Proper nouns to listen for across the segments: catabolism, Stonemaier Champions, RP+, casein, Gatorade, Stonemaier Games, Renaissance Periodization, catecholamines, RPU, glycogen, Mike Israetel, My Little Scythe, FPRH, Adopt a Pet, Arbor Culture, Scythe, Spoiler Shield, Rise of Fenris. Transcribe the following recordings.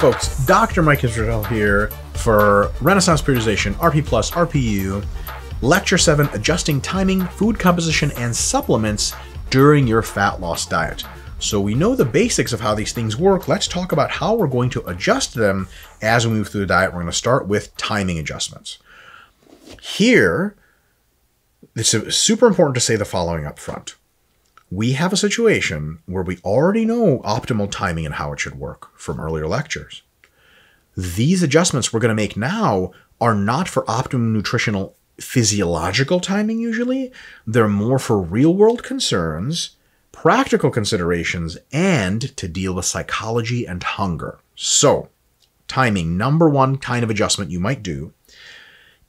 folks, Dr. Mike Israetel here for Renaissance Periodization, RP+, RPU, Lecture 7, Adjusting Timing, Food Composition, and Supplements During Your Fat Loss Diet. So we know the basics of how these things work. Let's talk about how we're going to adjust them as we move through the diet. We're going to start with timing adjustments. Here, it's super important to say the following up front. We have a situation where we already know optimal timing and how it should work from earlier lectures. These adjustments we're going to make now are not for optimum nutritional physiological timing usually. They're more for real-world concerns, practical considerations, and to deal with psychology and hunger. So timing, number one kind of adjustment you might do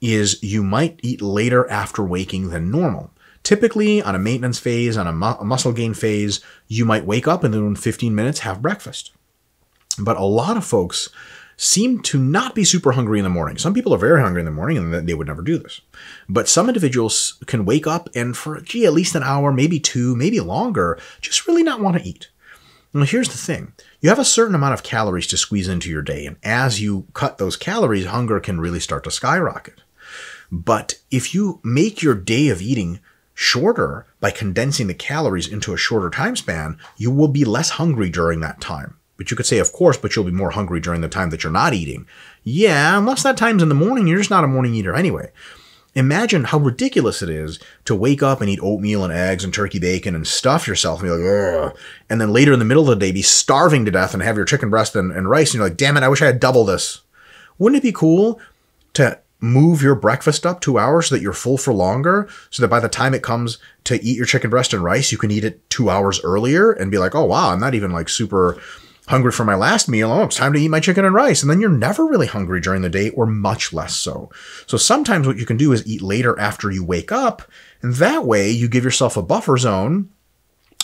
is you might eat later after waking than normal. Typically, on a maintenance phase, on a muscle gain phase, you might wake up and then in 15 minutes have breakfast. But a lot of folks seem to not be super hungry in the morning. Some people are very hungry in the morning and they would never do this. But some individuals can wake up and for, gee, at least an hour, maybe two, maybe longer, just really not want to eat. Now, here's the thing. You have a certain amount of calories to squeeze into your day. And as you cut those calories, hunger can really start to skyrocket. But if you make your day of eating shorter by condensing the calories into a shorter time span, you will be less hungry during that time. But you could say, of course, but you'll be more hungry during the time that you're not eating. Yeah, unless that time's in the morning, you're just not a morning eater anyway. Imagine how ridiculous it is to wake up and eat oatmeal and eggs and turkey bacon and stuff yourself and be like, ugh. And then later in the middle of the day, be starving to death and have your chicken breast and rice. And you're like, damn it, I wish I had double this. Wouldn't it be cool to move your breakfast up 2 hours so that you're full for longer, so that by the time it comes to eat your chicken breast and rice, you can eat it 2 hours earlier and be like, oh, wow, I'm not even like super hungry for my last meal. Oh, it's time to eat my chicken and rice. And then you're never really hungry during the day, or much less so. So sometimes what you can do is eat later after you wake up. And that way you give yourself a buffer zone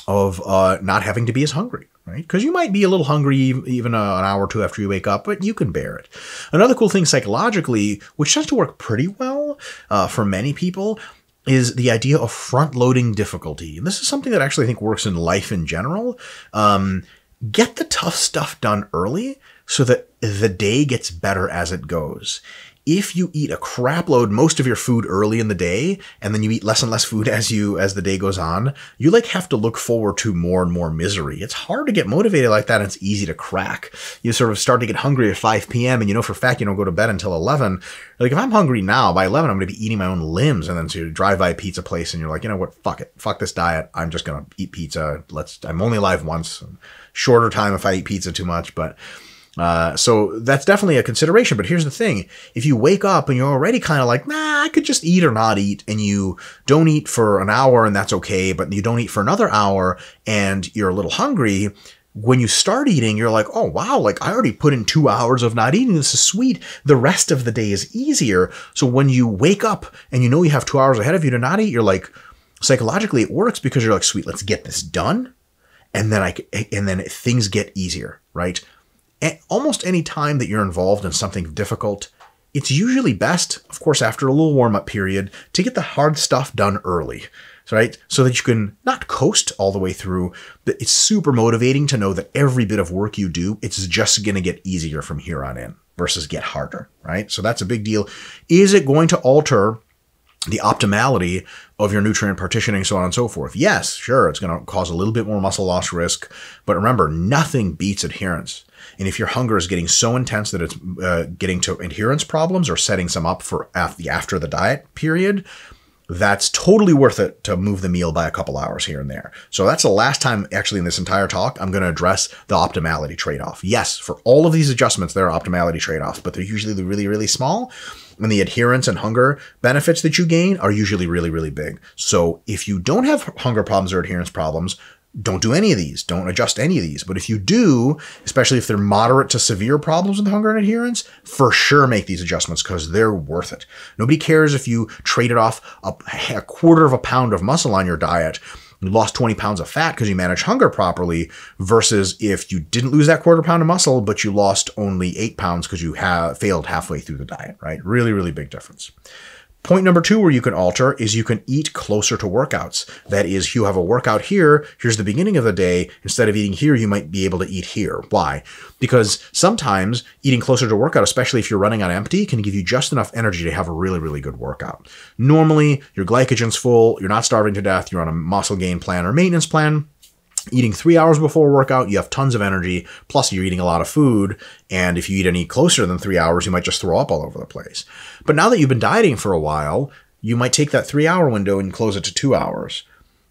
of not having to be as hungry. Right? Because you might be a little hungry even an hour or two after you wake up, but you can bear it. Another cool thing psychologically, which tends to work pretty well for many people, is the idea of front-loading difficulty. And this is something that actually I think works in life in general. Get the tough stuff done early so that the day gets better as it goes. If you eat a crap load most of your food early in the day, and then you eat less and less food as the day goes on, you like have to look forward to more and more misery. It's hard to get motivated like that, and it's easy to crack. You sort of start to get hungry at 5 p.m. and you know for a fact you don't go to bed until 11. Like if I'm hungry now, by 11 I'm going to be eating my own limbs, and then so you drive by a pizza place and you're like, you know what, fuck it, fuck this diet. I'm just going to eat pizza. I'm only alive once. Shorter time if I eat pizza too much, but. So that's definitely a consideration. But here's the thing. If you wake up and you're already kind of like, nah, I could just eat or not eat, and you don't eat for an hour and that's okay, but you don't eat for another hour and you're a little hungry, when you start eating, you're like, oh, wow, like I already put in 2 hours of not eating. This is sweet. The rest of the day is easier. So when you wake up and you know you have 2 hours ahead of you to not eat, you're like, psychologically it works because you're like, sweet, let's get this done. And then things get easier, right? At almost any time that you're involved in something difficult, it's usually best, of course, after a little warm-up period, to get the hard stuff done early, right? So that you can not coast all the way through, but it's super motivating to know that every bit of work you do, it's just going to get easier from here on in versus get harder, right? So that's a big deal. Is it going to alter the optimality of your nutrient partitioning, so on and so forth? Yes, sure, it's going to cause a little bit more muscle loss risk, but remember, nothing beats adherence. And if your hunger is getting so intense that it's getting to adherence problems or setting some up for after the diet period, that's totally worth it to move the meal by a couple hours here and there. So that's the last time actually in this entire talk, I'm going to address the optimality trade-off. Yes, for all of these adjustments, there are optimality trade-offs, but they're usually really, really small. And the adherence and hunger benefits that you gain are usually really, really big. So if you don't have hunger problems or adherence problems, don't do any of these. Don't adjust any of these. But if you do, especially if they're moderate to severe problems with hunger and adherence, for sure make these adjustments because they're worth it. Nobody cares if you traded off a quarter of a pound of muscle on your diet. You lost 20 pounds of fat because you managed hunger properly versus if you didn't lose that quarter pound of muscle, but you lost only 8 pounds because you failed halfway through the diet, right? Really, really big difference. Point number two where you can alter is you can eat closer to workouts. That is, you have a workout here, here's the beginning of the day. Instead of eating here, you might be able to eat here. Why? Because sometimes eating closer to workout, especially if you're running on empty, can give you just enough energy to have a really, really good workout. Normally, your glycogen's full, you're not starving to death, you're on a muscle gain plan or maintenance plan. Eating 3 hours before workout, you have tons of energy, plus you're eating a lot of food, and if you eat any closer than 3 hours, you might just throw up all over the place. But now that you've been dieting for a while, you might take that 3 hour window and close it to 2 hours.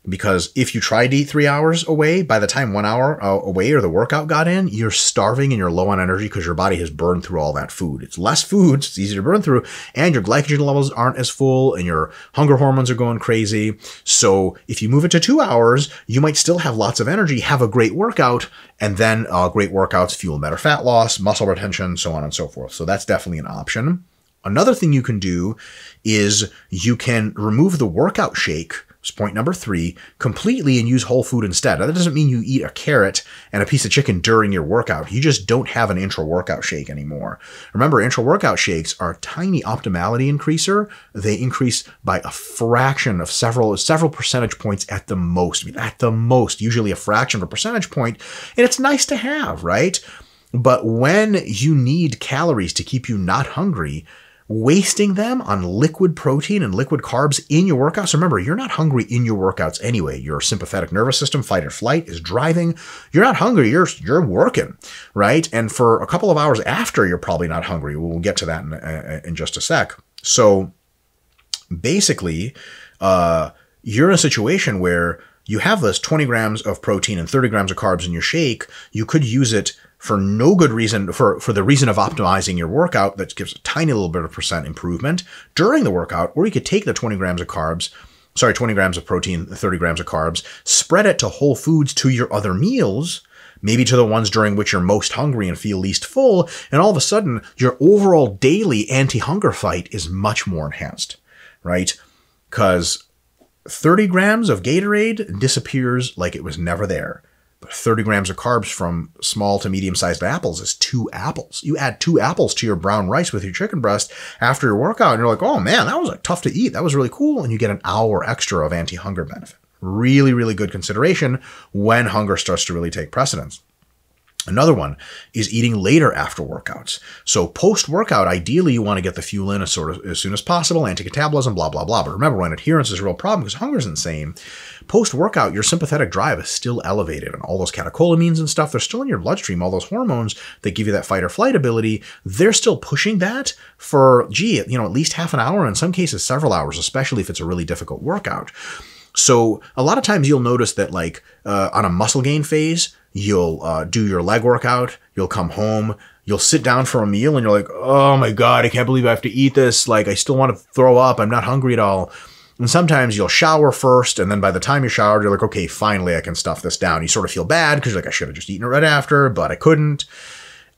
Because if you tried to eat 3 hours away, by the time 1 hour away or the workout got in, you're starving and you're low on energy because your body has burned through all that food. It's less food, it's easier to burn through, and your glycogen levels aren't as full and your hunger hormones are going crazy. So if you move it to 2 hours, you might still have lots of energy, have a great workout, and then great workouts fuel better fat loss, muscle retention, so on and so forth. So that's definitely an option. Another thing you can do is you can remove the workout shake, point number three, completely and use whole food instead. Now, that doesn't mean you eat a carrot and a piece of chicken during your workout. You just don't have an intra-workout shake anymore. Remember, intra-workout shakes are a tiny optimality increaser. They increase by a fraction of several percentage points at the most. I mean, at the most, usually a fraction of a percentage point. And it's nice to have, right? But when you need calories to keep you not hungry, wasting them on liquid protein and liquid carbs in your workouts. Remember, you're not hungry in your workouts anyway. Your sympathetic nervous system, fight or flight, is driving. You're not hungry, you're working, right? And for a couple of hours after, you're probably not hungry. We'll get to that in just a sec. So basically, you're in a situation where you have this 20 grams of protein and 30 grams of carbs in your shake. You could use it for no good reason, for the reason of optimizing your workout that gives a tiny little bit of percent improvement during the workout, or you could take the 20 grams of protein, 30 grams of carbs, spread it to whole foods to your other meals, maybe to the ones during which you're most hungry and feel least full, and all of a sudden, your overall daily anti-hunger fight is much more enhanced, right? Because 30 grams of Gatorade disappears like it was never there. 30 grams of carbs from small to medium-sized apples is 2 apples. You add 2 apples to your brown rice with your chicken breast after your workout, and you're like, oh man, that was tough to eat. That was really cool. And you get an hour extra of anti-hunger benefit. Really, really good consideration when hunger starts to really take precedence. Another one is eating later after workouts. So post-workout, ideally, you want to get the fuel in as soon as possible, anti-catabolism, blah, blah, blah. But remember, when adherence is a real problem because hunger is insane, post-workout, your sympathetic drive is still elevated. And all those catecholamines and stuff, they're still in your bloodstream. All those hormones that give you that fight or flight ability, they're still pushing that for, gee, you know, at least half an hour, in some cases several hours, especially if it's a really difficult workout. So a lot of times you'll notice that, like, on a muscle gain phase, you'll do your leg workout, you'll come home, you'll sit down for a meal, and you're like, oh my God, I can't believe I have to eat this. Like, I still want to throw up. I'm not hungry at all. And sometimes you'll shower first, and then by the time you showered, you're like, okay, finally I can stuff this down. You sort of feel bad because you're like, I should have just eaten it right after, but I couldn't.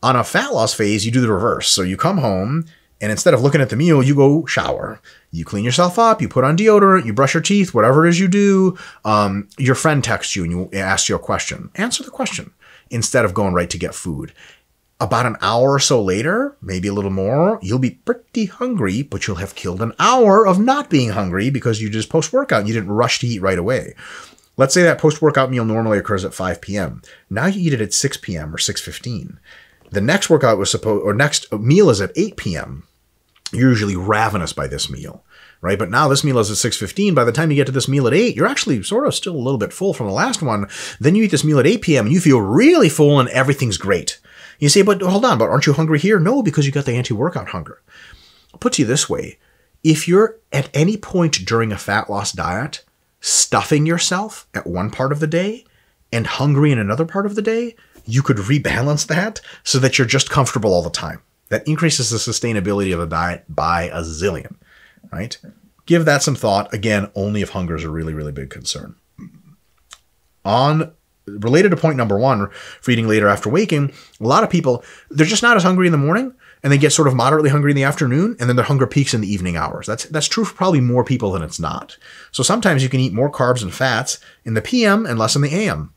On a fat loss phase, you do the reverse. So you come home, and instead of looking at the meal, you go shower. You clean yourself up, you put on deodorant, you brush your teeth, whatever it is you do. Your friend texts you and you ask you a question. Answer the question instead of going right to get food. About an hour or so later, maybe a little more, you'll be pretty hungry, but you'll have killed an hour of not being hungry because you just post-workout and you didn't rush to eat right away. Let's say that post-workout meal normally occurs at 5 p.m. Now you eat it at 6 p.m. or 6:15. The next workout was supposed, or next meal is at 8 p.m. You're usually ravenous by this meal, right? But now this meal is at 6:15. By the time you get to this meal at 8, you're actually sort of still a little bit full from the last one. Then you eat this meal at 8 p.m. and you feel really full and everything's great. You say, but hold on, but aren't you hungry here? No, because you got the anti-workout hunger. I'll put you this way. If you're at any point during a fat loss diet, stuffing yourself at one part of the day and hungry in another part of the day, you could rebalance that so that you're just comfortable all the time. That increases the sustainability of a diet by a zillion, right? Give that some thought. Again, only if hunger is a really, really big concern. Related to point number one, for eating later after waking, a lot of people, they're just not as hungry in the morning, and they get sort of moderately hungry in the afternoon, and then their hunger peaks in the evening hours. That's true for probably more people than it's not. So sometimes you can eat more carbs and fats in the PM and less in the AM.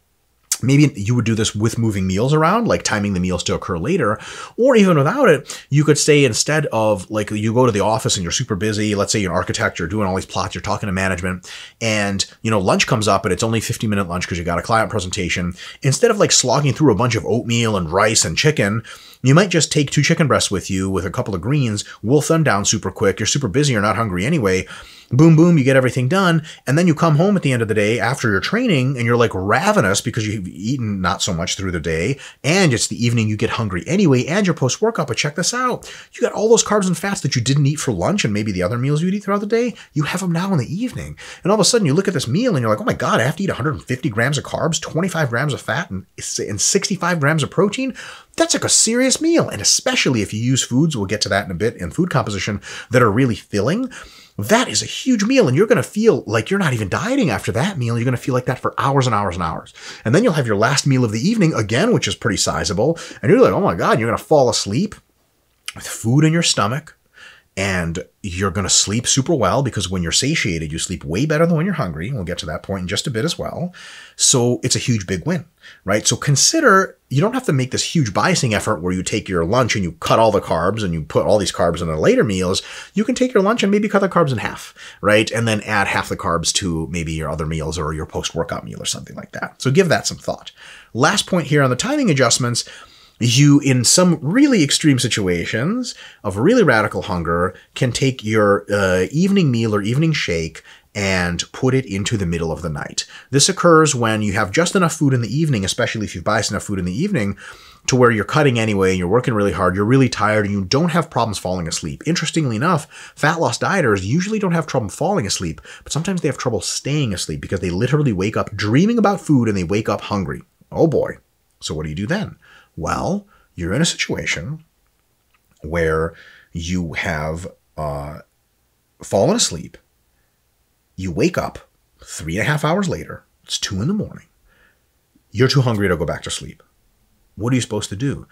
Maybe you would do this with moving meals around, like timing the meals to occur later, or even without it, you could say instead of like you go to the office and you're super busy, let's say you're an architect, you're doing all these plots, you're talking to management, and you know lunch comes up and it's only 15-minute lunch because you got a client presentation. Instead of like slogging through a bunch of oatmeal and rice and chicken, you might just take 2 chicken breasts with you with a couple of greens, wolf them down super quick, you're super busy, you're not hungry anyway, boom, boom, you get everything done. And then you come home at the end of the day after your training and you're like ravenous because you've eaten not so much through the day. And it's the evening you get hungry anyway, and your post-workout, but check this out. You got all those carbs and fats that you didn't eat for lunch and maybe the other meals you'd eat throughout the day. You have them now in the evening. And all of a sudden you look at this meal and you're like, oh my God, I have to eat 150 grams of carbs, 25 grams of fat, and 65 grams of protein. That's like a serious meal. And especially if you use foods, we'll get to that in a bit, in food composition that are really filling. That is a huge meal, and you're going to feel like you're not even dieting after that meal. You're going to feel like that for hours and hours and hours. And then you'll have your last meal of the evening again, which is pretty sizable. And you're like, oh my God, you're going to fall asleep with food in your stomach, and you're going to sleep super well because when you're satiated, you sleep way better than when you're hungry. And we'll get to that point in just a bit as well. So it's a huge big win, right? So consider, you don't have to make this huge biasing effort where you take your lunch and you cut all the carbs and you put all these carbs in the later meals. You can take your lunch and maybe cut the carbs in half, right? And then add half the carbs to maybe your other meals or your post-workout meal or something like that. So give that some thought. Last point here on the timing adjustments, you, in some really extreme situations of really radical hunger, can take your evening meal or evening shake and put it into the middle of the night. This occurs when you have just enough food in the evening, especially if you've biased enough food in the evening, to where you're cutting anyway, and you're working really hard, you're really tired, and you don't have problems falling asleep. Interestingly enough, fat loss dieters usually don't have trouble falling asleep, but sometimes they have trouble staying asleep because they literally wake up dreaming about food and they wake up hungry. Oh boy. So what do you do then? Well, you're in a situation where you have fallen asleep. You wake up 3.5 hours later. It's 2 in the morning. You're too hungry to go back to sleep. What are you supposed to do?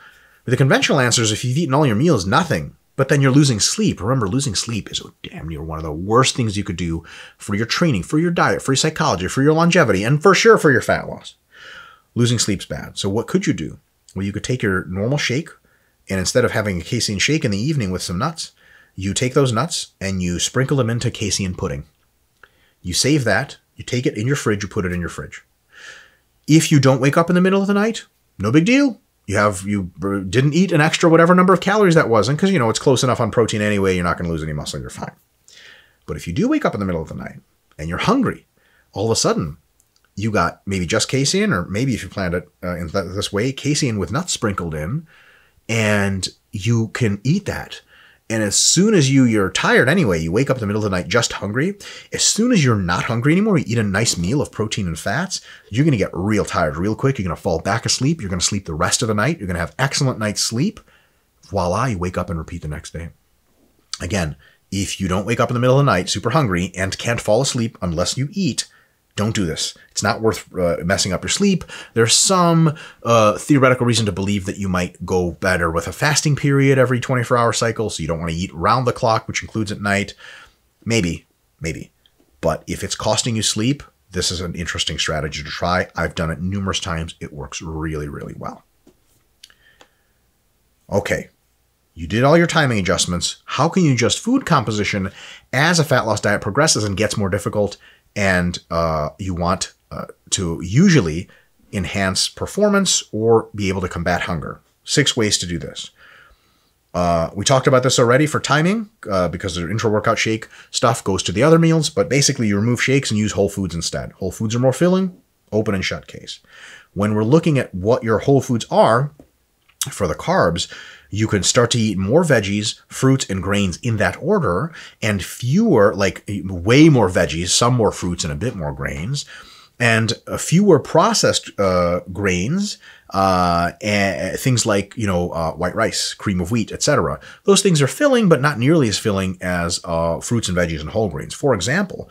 The conventional answer is if you've eaten all your meals, nothing. But then you're losing sleep. Remember, losing sleep is damn near one of the worst things you could do for your training, for your diet, for your psychology, for your longevity, and for sure for your fat loss. Losing sleep's bad. So what could you do? Well, you could take your normal shake, and instead of having a casein shake in the evening with some nuts, you take those nuts and you sprinkle them into casein pudding. You save that, you take it in your fridge, you put it in your fridge. If you don't wake up in the middle of the night, no big deal. You didn't eat an extra whatever number of calories that wasn't, because you know it's close enough on protein anyway, you're not going to lose any muscle, you're fine. But if you do wake up in the middle of the night and you're hungry, all of a sudden you got maybe just casein, or maybe if you planned it in this way, casein with nuts sprinkled in, and you can eat that. And as soon as you're tired anyway, you wake up in the middle of the night just hungry. As soon as you're not hungry anymore, you eat a nice meal of protein and fats, you're going to get real tired real quick. You're going to fall back asleep. You're going to sleep the rest of the night. You're going to have excellent night's sleep. Voila, you wake up and repeat the next day. Again, if you don't wake up in the middle of the night, super hungry, and can't fall asleep unless you eat, don't do this. It's not worth messing up your sleep. There's some theoretical reason to believe that you might go better with a fasting period every 24-hour cycle, so you don't want to eat round the clock, which includes at night. Maybe. But if it's costing you sleep, this is an interesting strategy to try. I've done it numerous times. It works really, really well. Okay. You did all your timing adjustments. How can you adjust food composition as a fat loss diet progresses and gets more difficult? And you want to usually enhance performance or be able to combat hunger. 6 ways to do this. We talked about this already for timing because the intra-workout shake stuff goes to the other meals, but basically you remove shakes and use whole foods instead. Whole foods are more filling, open and shut case. When we're looking at what your whole foods are for the carbs, you can start to eat more veggies, fruits, and grains in that order, and fewer, like way more veggies, some more fruits and a bit more grains, and fewer processed grains, things like, you know, white rice, cream of wheat, etc. Those things are filling, but not nearly as filling as fruits and veggies and whole grains. For example,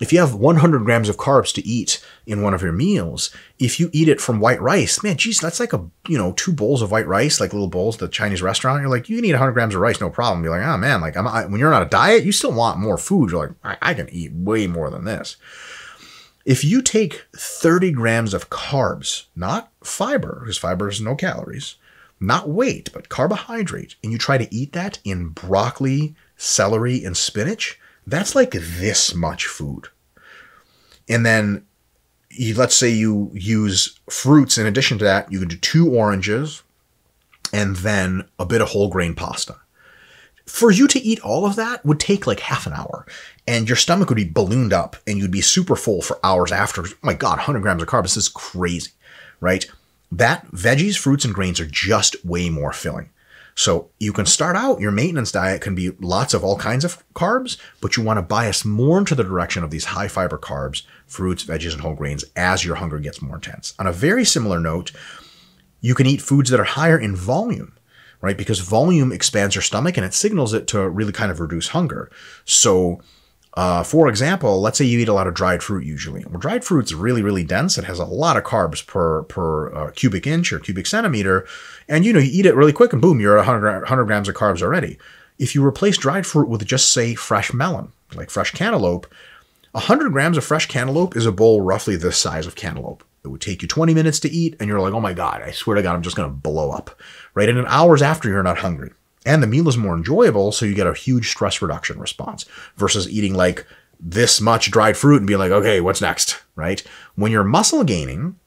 if you have 100 grams of carbs to eat in one of your meals, if you eat it from white rice, man, geez, that's like a, you know, 2 bowls of white rice, like little bowls at the Chinese restaurant. You're like, you can eat 100 grams of rice, no problem. You're like, oh man, like when you're on a diet, you still want more food. You're like, I can eat way more than this. If you take 30 grams of carbs, not fiber, because fiber has no calories, not weight, but carbohydrate, and you try to eat that in broccoli, celery, and spinach, that's like this much food. And then let's say you use fruits in addition to that, you can do 2 oranges and then a bit of whole grain pasta. For you to eat all of that would take like half an hour, and your stomach would be ballooned up and you'd be super full for hours after. Oh my God, 100 grams of carbs. This is crazy, right? That veggies, fruits, and grains are just way more filling. So you can start out, your maintenance diet can be lots of all kinds of carbs, but you want to bias more into the direction of these high fiber carbs, fruits, veggies, and whole grains as your hunger gets more intense. On a very similar note, you can eat foods that are higher in volume, right? Because volume expands your stomach and it signals it to really kind of reduce hunger. So for example, let's say you eat a lot of dried fruit usually. Well, dried fruit's really dense. It has a lot of carbs per cubic inch or cubic centimeter. And you eat it really quick and boom, you're at 100 grams of carbs already. If you replace dried fruit with just say fresh melon, like fresh cantaloupe, 100 grams of fresh cantaloupe is a bowl roughly the size of cantaloupe. It would take you 20 minutes to eat and you're like, oh my God, I swear to God, I'm just going to blow up, right? And in hours after, you're not hungry. And the meal is more enjoyable, so you get a huge stress reduction response versus eating like this much dried fruit and being like, okay, what's next, right? When you're muscle gaining,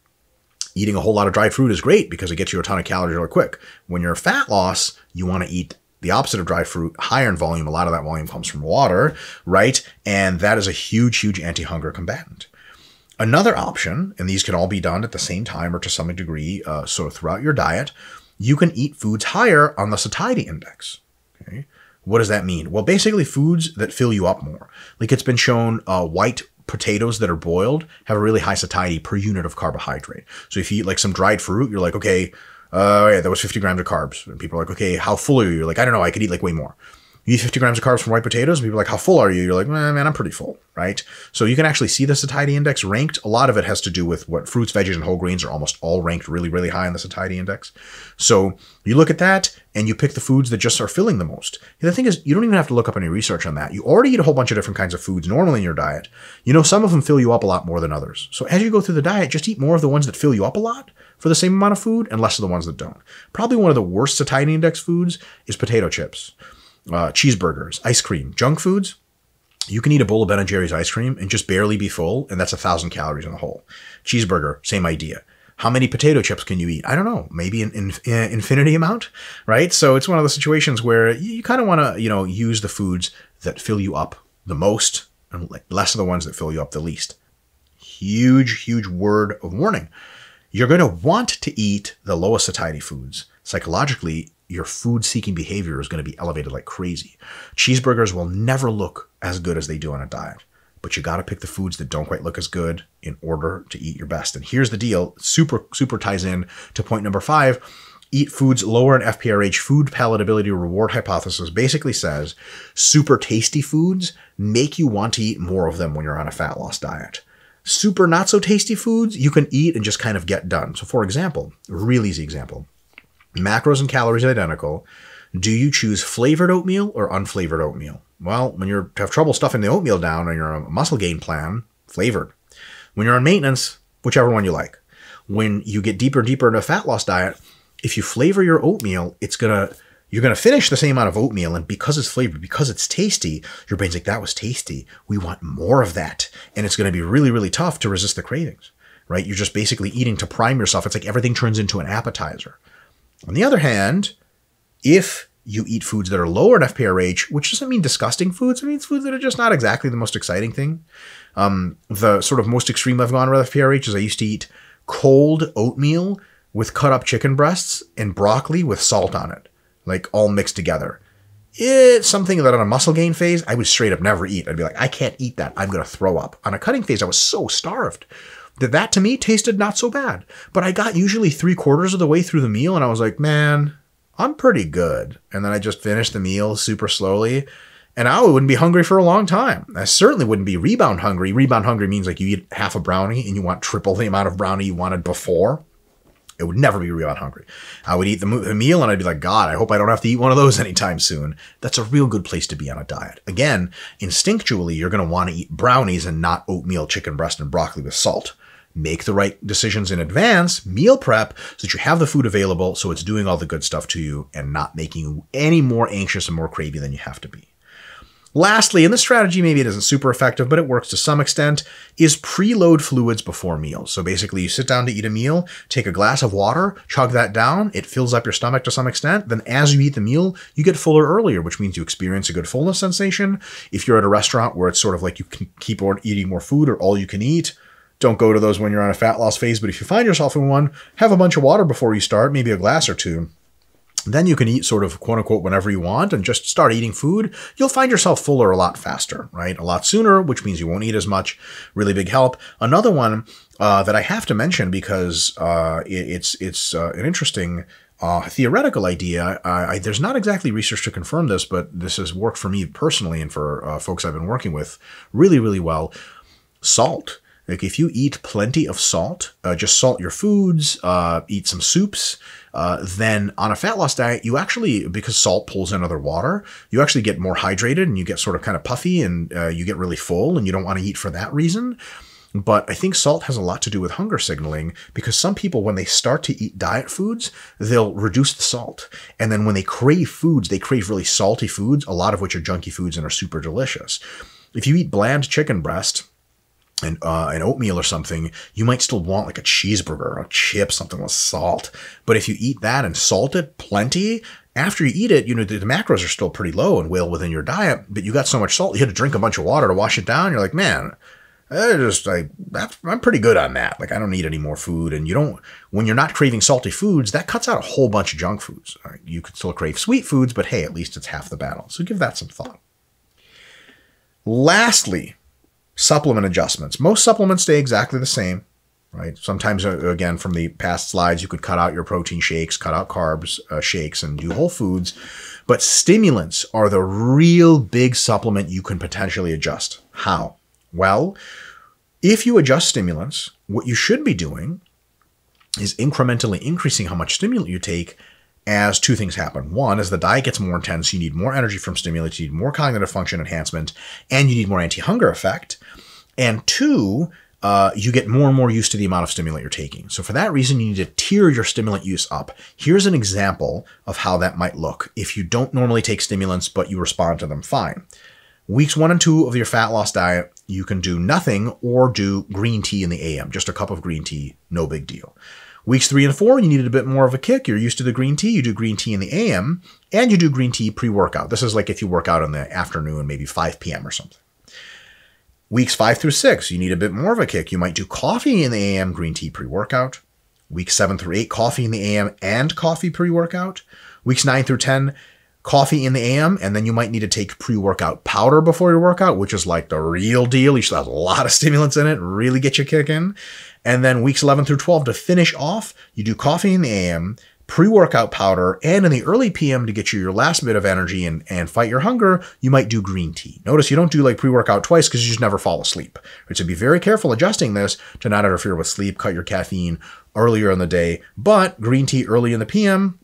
eating a whole lot of dried fruit is great because it gets you a ton of calories really quick. When you're fat loss, you want to eat the opposite of dried fruit, higher in volume. A lot of that volume comes from water, right? And that is a huge, huge anti-hunger combatant. Another option, and these can all be done at the same time or to some degree, sort of throughout your diet, you can eat foods higher on the satiety index. Okay. What does that mean? Well, basically foods that fill you up more. Like it's been shown white potatoes that are boiled have a really high satiety per unit of carbohydrate. So if you eat like some dried fruit, you're like, okay, yeah, that was 50 grams of carbs. And people are like, okay, how full are you? You're like, I don't know, I could eat like way more. You eat 50 grams of carbs from white potatoes, and people are like, how full are you? You're like, man, I'm pretty full, right? So you can actually see the satiety index ranked. A lot of it has to do with what fruits, veggies, and whole grains are almost all ranked really high on the satiety index. So you look at that, and you pick the foods that just are filling the most. And the thing is, you don't even have to look up any research on that. You already eat a whole bunch of different kinds of foods normally in your diet. You know, some of them fill you up a lot more than others. So as you go through the diet, just eat more of the ones that fill you up a lot for the same amount of food and less of the ones that don't. Probably one of the worst satiety index foods is potato chips. Cheeseburgers, ice cream, junk foods. You can eat a bowl of Ben & Jerry's ice cream and just barely be full, and that's 1,000 calories in the whole. Cheeseburger, same idea. How many potato chips can you eat? I don't know, maybe an infinity amount, right? So it's one of those situations where you kind of want to, use the foods that fill you up the most and less of the ones that fill you up the least. Huge word of warning. You're going to want to eat the lowest satiety foods. Psychologically, your food-seeking behavior is going to be elevated like crazy. Cheeseburgers will never look as good as they do on a diet, but you got to pick the foods that don't quite look as good in order to eat your best. And here's the deal, super ties in to point number 5, eat foods lower in FPRH. Food palatability reward hypothesis basically says super tasty foods make you want to eat more of them when you're on a fat loss diet. Super not so tasty foods you can eat and just kind of get done. So for example, a real easy example, macros and calories identical. Do you choose flavored oatmeal or unflavored oatmeal? Well, when you have trouble stuffing the oatmeal down and you're on a muscle gain plan, flavored. When you're on maintenance, whichever one you like. When you get deeper and deeper into a fat loss diet, if you flavor your oatmeal, you're going to finish the same amount of oatmeal, and because it's flavored, because it's tasty, your brain's like, that was tasty. We want more of that. And it's going to be really tough to resist the cravings, right? You're just basically eating to prime yourself. It's like everything turns into an appetizer. On the other hand, if you eat foods that are lower in FPRH, which doesn't mean disgusting foods, it means foods that are just not exactly the most exciting thing. The sort of most extreme I've gone with FPRH is I used to eat cold oatmeal with cut up chicken breasts and broccoli with salt on it, like all mixed together. It's something that on a muscle gain phase, I would straight up never eat. I'd be like, I can't eat that. I'm going to throw up. On a cutting phase, I was so starved that to me tasted not so bad. But I got usually 3/4 of the way through the meal and I was like, man, I'm pretty good. And then I just finished the meal super slowly and I wouldn't be hungry for a long time. I certainly wouldn't be rebound hungry. Rebound hungry means like you eat half a brownie and you want triple the amount of brownie you wanted before. It would never be rebound hungry. I would eat the meal and I'd be like, God, I hope I don't have to eat one of those anytime soon. That's a real good place to be on a diet. Again, instinctually, you're going to want to eat brownies and not oatmeal, chicken breast, and broccoli with salt. Make the right decisions in advance, meal prep, so that you have the food available so it's doing all the good stuff to you and not making you any more anxious and more cravey than you have to be. Lastly, and this strategy maybe it isn't super effective, but it works to some extent, is preload fluids before meals. So basically you sit down to eat a meal, take a glass of water, chug that down, it fills up your stomach to some extent. Then as you eat the meal, you get fuller earlier, which means you experience a good fullness sensation. If you're at a restaurant where it's sort of like you can keep on eating more food or all you can eat, don't go to those when you're on a fat loss phase. But if you find yourself in one, have a bunch of water before you start, maybe a glass or two. Then you can eat sort of quote unquote whenever you want and just start eating food. You'll find yourself fuller a lot faster, right? A lot sooner, which means you won't eat as much. Really big help. Another one that I have to mention because it's an interesting theoretical idea. There's not exactly research to confirm this, but this has worked for me personally and for folks I've been working with really, really well. Salt. Like if you eat plenty of salt, just salt your foods, eat some soups, then on a fat loss diet, you actually, because salt pulls in other water, you actually get more hydrated and you get sort of kind of puffy and you get really full and you don't want to eat for that reason. But I think salt has a lot to do with hunger signaling because some people, when they start to eat diet foods, they'll reduce the salt. And then when they crave foods, they crave really salty foods, a lot of which are junky foods and are super delicious. If you eat bland chicken breast, and an oatmeal or something, you might still want like a cheeseburger or chip, something with salt. But if you eat that and salt it plenty, after you eat it, you know, the macros are still pretty low and well within your diet, but you got so much salt, you had to drink a bunch of water to wash it down. You're like, man, I'm pretty good on that. Like I don't need any more food. And you don't, when you're not craving salty foods, that cuts out a whole bunch of junk foods. Right? You could still crave sweet foods, but hey, at least it's half the battle. So give that some thought. Lastly, supplement adjustments. Most supplements stay exactly the same, right? Sometimes, again, from the past slides, you could cut out your protein shakes, cut out carbs shakes, and do whole foods. But stimulants are the real big supplement you can potentially adjust. How? Well, if you adjust stimulants, what you should be doing is incrementally increasing how much stimulant you take as two things happen. One, as the diet gets more intense, you need more energy from stimulants, you need more cognitive function enhancement, and you need more anti-hunger effect. And two, you get more and more used to the amount of stimulant you're taking. So for that reason, you need to tier your stimulant use up. Here's an example of how that might look if you don't normally take stimulants, but you respond to them fine. Weeks 1 and 2 of your fat loss diet, you can do nothing or do green tea in the AM, just a cup of green tea, no big deal. Weeks 3 and 4, you needed a bit more of a kick. You're used to the green tea. You do green tea in the AM and you do green tea pre-workout. This is like if you work out in the afternoon, maybe 5 p.m. or something. Weeks 5 through 6, you need a bit more of a kick. You might do coffee in the AM, green tea pre-workout. Weeks 7 through 8, coffee in the AM and coffee pre-workout. Weeks 9 through 10, coffee in the AM, and then you might need to take pre-workout powder before your workout, which is like the real deal. You should have a lot of stimulants in it, really get you kicking. And then weeks 11 through 12 to finish off, you do coffee in the AM, pre-workout powder, and in the early PM to get you your last bit of energy and fight your hunger, you might do green tea. Notice you don't do like pre-workout twice because you just never fall asleep. Right? So be very careful adjusting this to not interfere with sleep, cut your caffeine earlier in the day, but green tea early in the PM.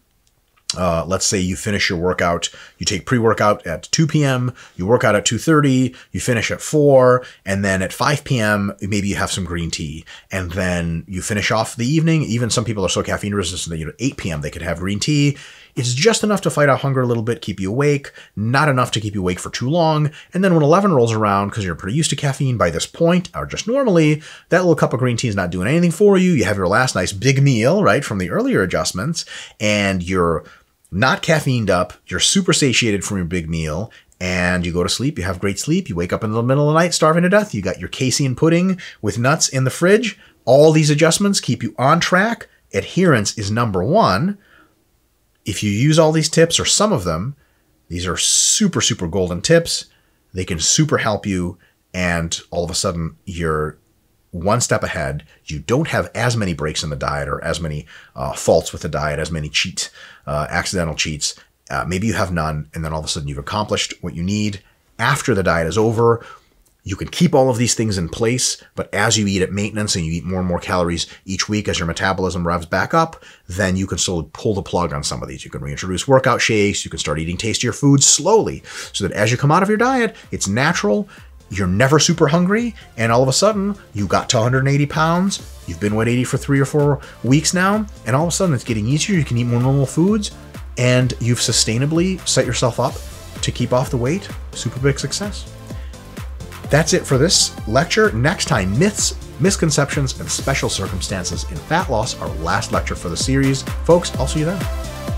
Let's say you finish your workout, you take pre-workout at 2 p.m., you work out at 2:30, you finish at 4, and then at 5 p.m., maybe you have some green tea, and then you finish off the evening. Even some people are so caffeine resistant that at 8 p.m. they could have green tea. It's just enough to fight out hunger a little bit, keep you awake, not enough to keep you awake for too long. And then when 11 rolls around, because you're pretty used to caffeine by this point, or just normally, that little cup of green tea is not doing anything for you. You have your last nice big meal, right, from the earlier adjustments, and you're not caffeined up, you're super satiated from your big meal, and you go to sleep, you have great sleep, you wake up in the middle of the night starving to death, you got your casein pudding with nuts in the fridge. All these adjustments keep you on track. Adherence is number one. If you use all these tips or some of them, these are super, super golden tips. They can super help you, and all of a sudden you're one step ahead. You don't have as many breaks in the diet or as many faults with the diet, as many cheats, accidental cheats. Maybe you have none, and then all of a sudden you've accomplished what you need after the diet is over. You can keep all of these things in place, but as you eat at maintenance and you eat more and more calories each week as your metabolism revs back up, then you can slowly pull the plug on some of these. You can reintroduce workout shakes, you can start eating tastier foods slowly so that as you come out of your diet, it's natural, you're never super hungry, and all of a sudden you got to 180 pounds, you've been 180 for 3 or 4 weeks now, and all of a sudden it's getting easier, you can eat more normal foods, and you've sustainably set yourself up to keep off the weight. Super big success. That's it for this lecture. Next time, myths, misconceptions, and special circumstances in fat loss, our last lecture for the series. Folks, I'll see you then.